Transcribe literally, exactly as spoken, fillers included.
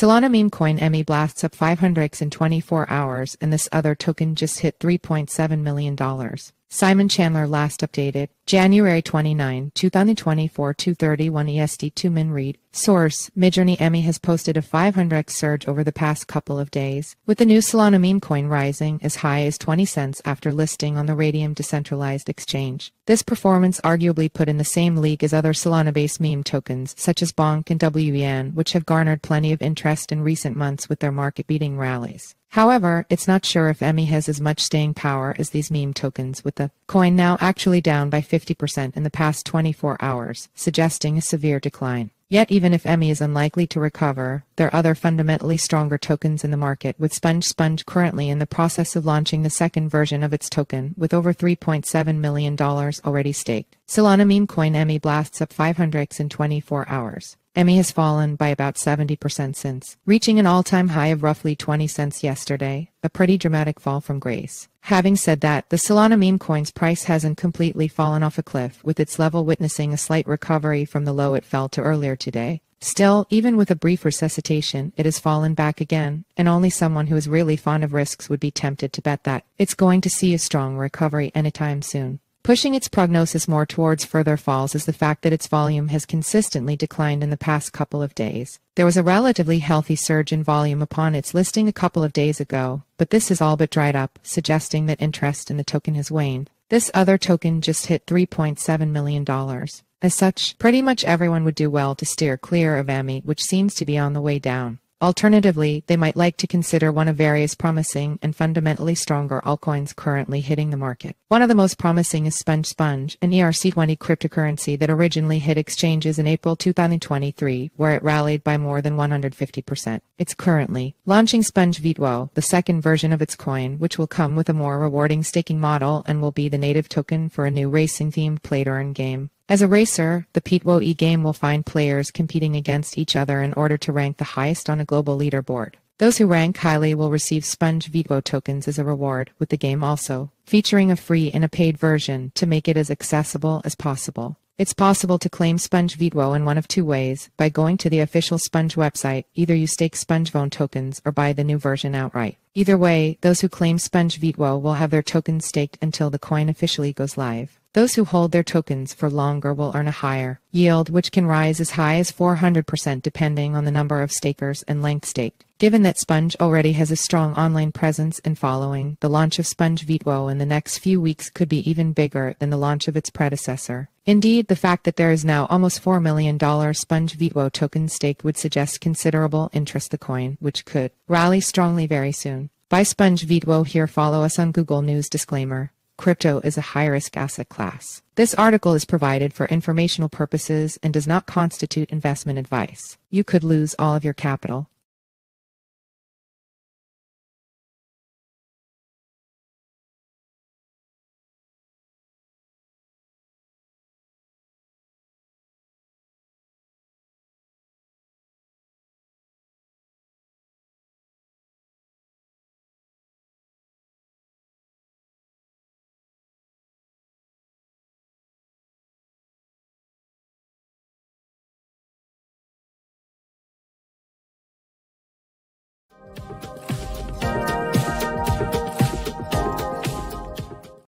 Solana meme coin EMMY blasts up five hundred x in twenty-four hours, and this other token just hit three point seven million dollars. Simon Chandler last updated, January twenty-ninth, two thousand twenty-four, two thirty-one E S T two min read. Source, Midjourney EMMY has posted a five hundred x surge over the past couple of days, with the new Solana meme coin rising as high as twenty cents after listing on the Raydium decentralized exchange. This performance arguably put in the same league as other Solana-based meme tokens such as Bonk and W E N, which have garnered plenty of interest in recent months with their market-beating rallies. However, it's not sure if EMMY has as much staying power as these meme tokens, with the coin now actually down by fifty percent in the past twenty-four hours, suggesting a severe decline. Yet even if EMMY is unlikely to recover, there are other fundamentally stronger tokens in the market, with Sponge Sponge currently in the process of launching the second version of its token, with over three point seven million dollars already staked. Solana meme coin EMMY blasts up five hundred x in twenty-four hours. EMMY has fallen by about seventy percent since, reaching an all-time high of roughly twenty cents yesterday, a pretty dramatic fall from grace. Having said that, the Solana meme coin's price hasn't completely fallen off a cliff, with its level witnessing a slight recovery from the low it fell to earlier today. Still, even with a brief resuscitation, it has fallen back again, and only someone who is really fond of risks would be tempted to bet that it's going to see a strong recovery anytime soon. Pushing its prognosis more towards further falls is the fact that its volume has consistently declined in the past couple of days. There was a relatively healthy surge in volume upon its listing a couple of days ago, but this has all but dried up, suggesting that interest in the token has waned. This other token just hit three point seven million dollars. As such, pretty much everyone would do well to steer clear of EMMY, which seems to be on the way down. Alternatively, they might like to consider one of various promising and fundamentally stronger altcoins currently hitting the market. One of the most promising is Sponge Sponge, an E R C twenty cryptocurrency that originally hit exchanges in April two thousand twenty-three, where it rallied by more than one hundred fifty percent. It's currently launching Sponge V two, the second version of its coin, which will come with a more rewarding staking model and will be the native token for a new racing-themed play-to-earn game. As a racer, the PetoE game will find players competing against each other in order to rank the highest on a global leaderboard. Those who rank highly will receive Sponge V two tokens as a reward, with the game also featuring a free and a paid version to make it as accessible as possible. It's possible to claim Sponge V two in one of two ways: by going to the official Sponge website, either you stake SpongeVone tokens, or buy the new version outright. Either way, those who claim Sponge V two will have their tokens staked until the coin officially goes live. Those who hold their tokens for longer will earn a higher yield, which can rise as high as four hundred percent depending on the number of stakers and length staked. Given that Sponge already has a strong online presence and following, the launch of Sponge V two in the next few weeks could be even bigger than the launch of its predecessor. Indeed, the fact that there is now almost four million dollars Sponge V two token stake would suggest considerable interest in the coin, which could rally strongly very soon. Buy Sponge V two here. Follow us on Google News. Disclaimer: crypto is a high-risk asset class. This article is provided for informational purposes and does not constitute investment advice. You could lose all of your capital.